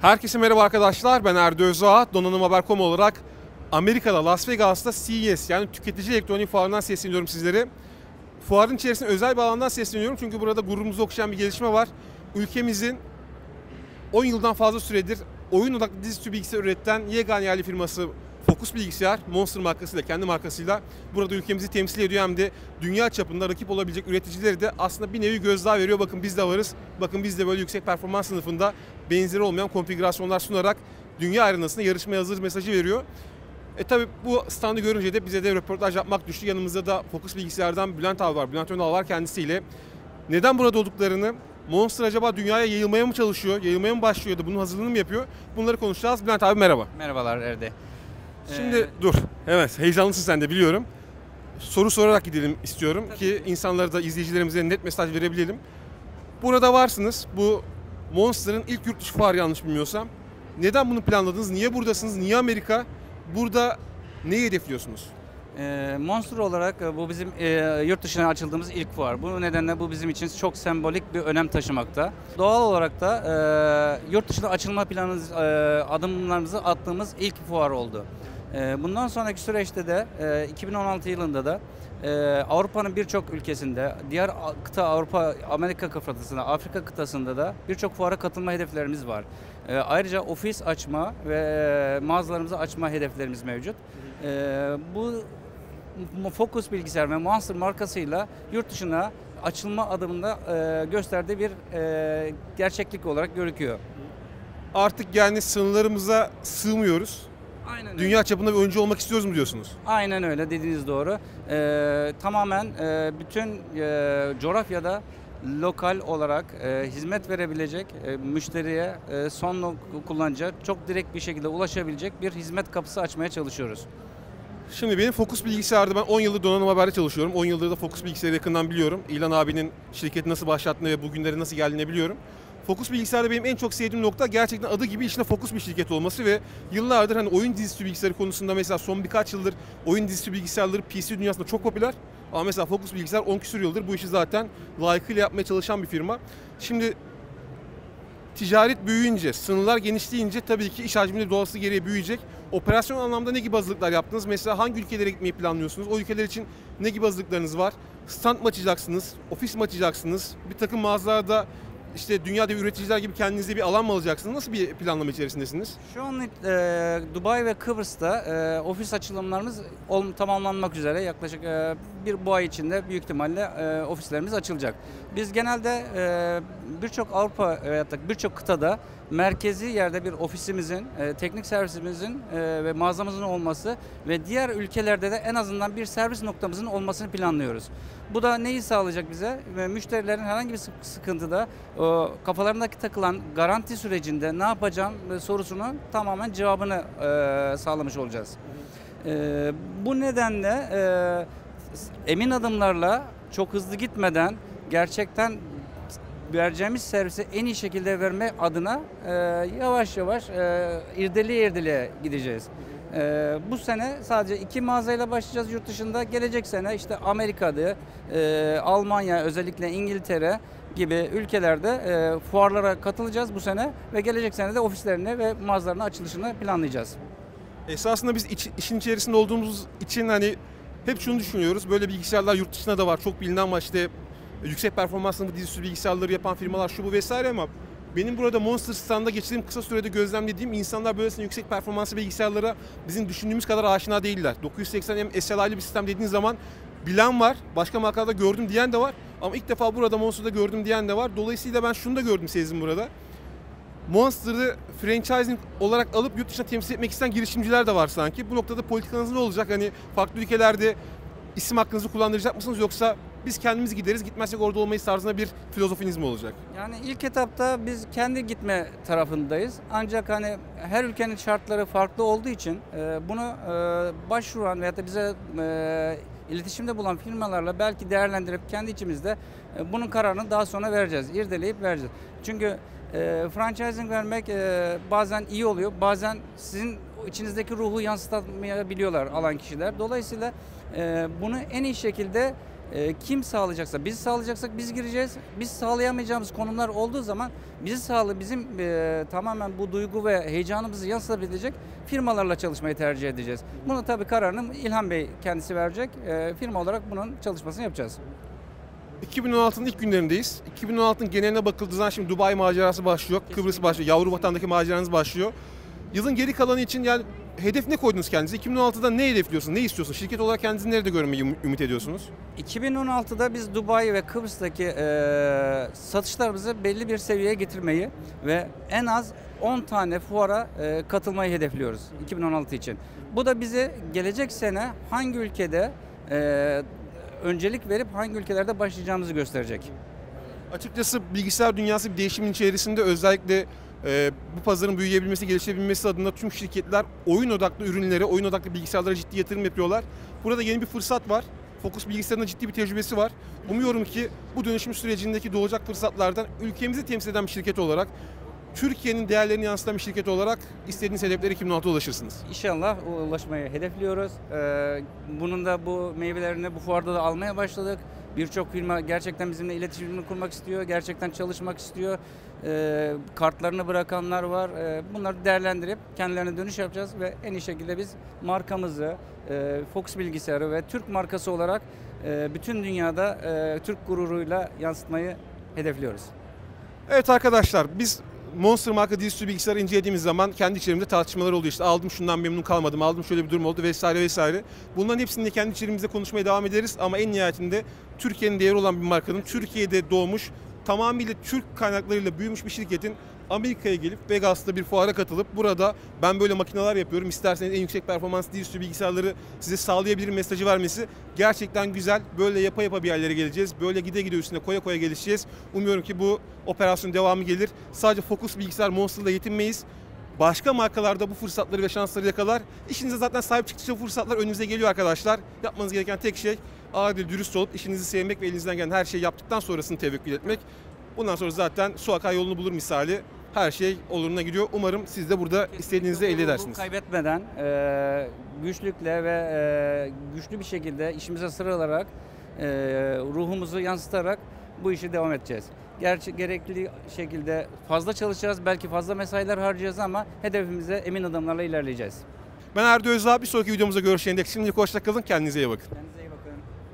Herkese merhaba arkadaşlar, ben Erdoğan Doğuş. Donanımhaber.com olarak Amerika'da Las Vegas'ta CES yani Tüketici Elektronik Fuarı'ndan sesleniyorum sizlere. Fuarın içerisinde özel bir alandan sesleniyorum çünkü burada gururumuzu okşayan bir gelişme var. Ülkemizin 10 yıldan fazla süredir oyun odaklı dizüstü bilgisayar üreten yegane yerli firması Fokus Bilgisayar, Monster markasıyla, kendi markasıyla burada ülkemizi temsil ediyor hem de dünya çapında rakip olabilecek üreticileri de aslında bir nevi gözdağı veriyor. Bakın biz de varız, bakın biz de böyle yüksek performans sınıfında benzeri olmayan konfigürasyonlar sunarak dünya arenasında yarışmaya hazır mesajı veriyor. Tabi bu standı görünce de bize de röportaj yapmak düştü. Yanımızda da Fokus Bilgisayar'dan Bülent abi var, Bülent Öndal var kendisiyle. Neden burada olduklarını, Monster acaba dünyaya yayılmaya mı çalışıyor, yayılmaya mı başlıyor ya da bunun hazırlığını mı yapıyor? Bunları konuşacağız. Bülent abi merhaba. Merhabalar Erde. Şimdi dur, evet heyecanlısın sen de biliyorum. Soru sorarak gidelim istiyorum ki insanlara da izleyicilerimize net mesaj verebilelim. Burada varsınız, bu Monster'ın ilk yurt dışı fuarı yanlış bilmiyorsam. Neden bunu planladınız, niye buradasınız, niye Amerika? Burada neyi hedefliyorsunuz? Monster olarak bu bizim yurt dışına açıldığımız ilk fuar. Bu nedenle bu bizim için çok sembolik bir önem taşımakta. Doğal olarak da yurt dışına açılma planımız, adımlarımızı attığımız ilk fuar oldu. Bundan sonraki süreçte de 2016 yılında da Avrupa'nın birçok ülkesinde, diğer kıta Avrupa, Amerika kıtasında, Afrika kıtasında da birçok fuara katılma hedeflerimiz var. Ayrıca ofis açma ve mağazalarımızı açma hedeflerimiz mevcut. Bu Fokus Bilgisayar ve Monster markasıyla yurt dışına açılma adımında gösterdiği bir gerçeklik olarak görünüyor. Artık yani sınırlarımıza sığmıyoruz. Aynen öyle. Dünya çapında bir oyuncu olmak istiyoruz mu diyorsunuz? Aynen öyle, dediğiniz doğru. Tamamen bütün coğrafyada lokal olarak hizmet verebilecek, müşteriye son kullanıcı çok direkt bir şekilde ulaşabilecek bir hizmet kapısı açmaya çalışıyoruz. Şimdi benim Fokus Bilgisayar'da ben 10 yıldır donanım haberde çalışıyorum. 10 yıldır da Fokus Bilgisayar'ı yakından biliyorum. İlhan abinin şirketi nasıl başlattığını ve bugünlere nasıl geldiğini biliyorum. Fokus Bilgisayar'da benim en çok sevdiğim nokta gerçekten adı gibi içinde fokus bir şirket olması ve yıllardır hani oyun dizüstü bilgisayarı konusunda mesela son birkaç yıldır oyun dizüstü bilgisayarları PC dünyasında çok popüler. Ama mesela Fokus Bilgisayar 10 küsur yıldır bu işi zaten layıkıyla yapmaya çalışan bir firma. Şimdi ticaret büyüyünce, sınırlar genişleyince tabii ki iş hacminde doğası gereği büyüyecek. Operasyon anlamda ne gibi hazırlıklar yaptınız? Mesela hangi ülkelere gitmeyi planlıyorsunuz? O ülkeler için ne gibi hazırlıklarınız var? Stand mı açacaksınız? Ofis mi açacaksınız? Bir takım mağazalarda İşte dünyada üreticiler gibi kendinize bir alan mı alacaksınız? Nasıl bir planlama içerisindesiniz? Şu an Dubai ve Kıbrıs'ta ofis açılımlarımız tamamlanmak üzere. Yaklaşık bu ay içinde büyük ihtimalle ofislerimiz açılacak. Biz genelde birçok Avrupa veyahut da birçok kıtada merkezi yerde bir ofisimizin, teknik servisimizin ve mağazamızın olması ve diğer ülkelerde de en azından bir servis noktamızın olmasını planlıyoruz. Bu da neyi sağlayacak bize? Müşterilerin herhangi bir sıkıntıda kafalarındaki takılan garanti sürecinde ne yapacağım sorusunun tamamen cevabını sağlamış olacağız. Bu nedenle emin adımlarla çok hızlı gitmeden gerçekten vereceğimiz servisi en iyi şekilde verme adına yavaş yavaş irdeliye irdeliye gideceğiz. Bu sene sadece 2 mağazayla başlayacağız yurt dışında. Gelecek sene işte Amerika'da, Almanya, özellikle İngiltere gibi ülkelerde fuarlara katılacağız bu sene ve gelecek sene de ofislerini ve mağazalarının açılışını planlayacağız. Esasında biz işin içerisinde olduğumuz için hani hep şunu düşünüyoruz. Böyle bilgisayarlar yurt dışında da var. Çok bilinen ama işte yüksek performanslı dizüstü bilgisayarları yapan firmalar şu bu vesaire ama benim burada Monster standında geçirdiğim kısa sürede gözlemlediğim insanlar böylesine yüksek performanslı bilgisayarlara bizim düşündüğümüz kadar aşina değiller. 980M SLI'li bir sistem dediğiniz zaman bilen var, başka markalarda gördüm diyen de var ama ilk defa burada Monster'da gördüm diyen de var. Dolayısıyla ben şunu da gördüm sezdim burada. Monster'ı franchising olarak alıp yurt dışına temsil etmek isteyen girişimciler de var sanki. Bu noktada politikanız ne olacak? Hani farklı ülkelerde isim hakkınızı kullandıracak mısınız yoksa biz kendimiz gideriz, gitmezsek orada olmayız tarzında bir filozofiniz mi olacak? Yani ilk etapta biz kendi gitme tarafındayız. Ancak hani her ülkenin şartları farklı olduğu için bunu başvuran veyahut da bize iletişimde bulan firmalarla belki değerlendirip kendi içimizde bunun kararını daha sonra vereceğiz, irdeleyip vereceğiz. Çünkü franchising vermek bazen iyi oluyor, bazen sizin içinizdeki ruhu yansıtamayabiliyorlar alan kişiler. Dolayısıyla bunu en iyi şekilde kim sağlayacaksa, biz sağlayacaksak biz gireceğiz. Biz sağlayamayacağımız konumlar olduğu zaman bizim tamamen bu duygu ve heyecanımızı yansıtabilecek firmalarla çalışmayı tercih edeceğiz. Bunu tabii kararını İlhan Bey kendisi verecek. Firma olarak bunun çalışmasını yapacağız. 2016'nın ilk günlerindeyiz. 2016'nın geneline bakıldığı zaman şimdi Dubai macerası başlıyor, kesinlikle. Kıbrıs başlıyor, yavru vatandaki maceranız başlıyor. Yılın geri kalanı için yani hedef ne koydunuz kendinize? 2016'da ne hedefliyorsunuz, ne istiyorsunuz? Şirket olarak kendinizi nerede görmeyi ümit ediyorsunuz? 2016'da biz Dubai ve Kıbrıs'taki satışlarımızı belli bir seviyeye getirmeyi ve en az 10 tane fuara katılmayı hedefliyoruz 2016 için. Bu da bizi gelecek sene hangi ülkede öncelik verip hangi ülkelerde başlayacağımızı gösterecek. Açıkçası bilgisayar dünyası bir değişimin içerisinde, özellikle bu pazarın büyüyebilmesi, gelişebilmesi adına tüm şirketler oyun odaklı ürünlere, oyun odaklı bilgisayarlara ciddi yatırım yapıyorlar. Burada yeni bir fırsat var. Fokus Bilgisayar'ın ciddi bir tecrübesi var. Umuyorum ki bu dönüşüm sürecindeki doğacak fırsatlardan ülkemizi temsil eden bir şirket olarak, Türkiye'nin değerlerini yansıtan bir şirket olarak istediğiniz hedeflere 2016'da ulaşırsınız. İnşallah ulaşmayı hedefliyoruz. Bunun da bu meyvelerini bu fuarda da almaya başladık. Birçok firma gerçekten bizimle iletişimini kurmak istiyor, gerçekten çalışmak istiyor. Kartlarını bırakanlar var. Bunları değerlendirip kendilerine dönüş yapacağız ve en iyi şekilde biz markamızı, Fokus Bilgisayarı ve Türk markası olarak bütün dünyada Türk gururuyla yansıtmayı hedefliyoruz. Evet arkadaşlar, biz Monster marka dizüstü bilgisayarı incelediğimiz zaman kendi içerimizde tartışmalar oluyor. İşte aldım şundan memnun kalmadım, aldım şöyle bir durum oldu vesaire vesaire. Bunların hepsini de kendi içerimizde konuşmaya devam ederiz ama en nihayetinde Türkiye'nin değeri olan bir markanın, Türkiye'de doğmuş, tamamıyla Türk kaynaklarıyla büyümüş bir şirketin Amerika'ya gelip Vegas'ta bir fuara katılıp burada ben böyle makineler yapıyorum, isterseniz en yüksek performans dizüstü bilgisayarları size sağlayabilirim mesajı vermesi gerçekten güzel. Böyle yapa yapa bir yerlere geleceğiz. Böyle gide gide üstüne koya koya gelişeceğiz. Umuyorum ki bu operasyon devamı gelir. Sadece Fokus Bilgisayar Monster'la yetinmeyiz. Başka markalarda bu fırsatları ve şansları yakalar. İşinize zaten sahip çıktıkça fırsatlar önünüze geliyor arkadaşlar. Yapmanız gereken tek şey adil, dürüst olup işinizi sevmek ve elinizden gelen her şeyi yaptıktan sonrasını tevekkül etmek. Bundan sonra zaten su akar yolunu bulur misali. Her şey oluruna gidiyor. Umarım siz de burada istediğinizi elde edersiniz. Kaybetmeden güçlükle ve güçlü bir şekilde işimize sıralarak, ruhumuzu yansıtarak bu işi devam edeceğiz. Gerçi gerekli şekilde fazla çalışacağız, belki fazla mesailer harcayacağız ama hedefimize emin adımlarla ilerleyeceğiz. Ben Erdoğan Doğuş. Bir sonraki videomuzda görüşene dek şimdilik hoşça kalın. Kendinize iyi bakın.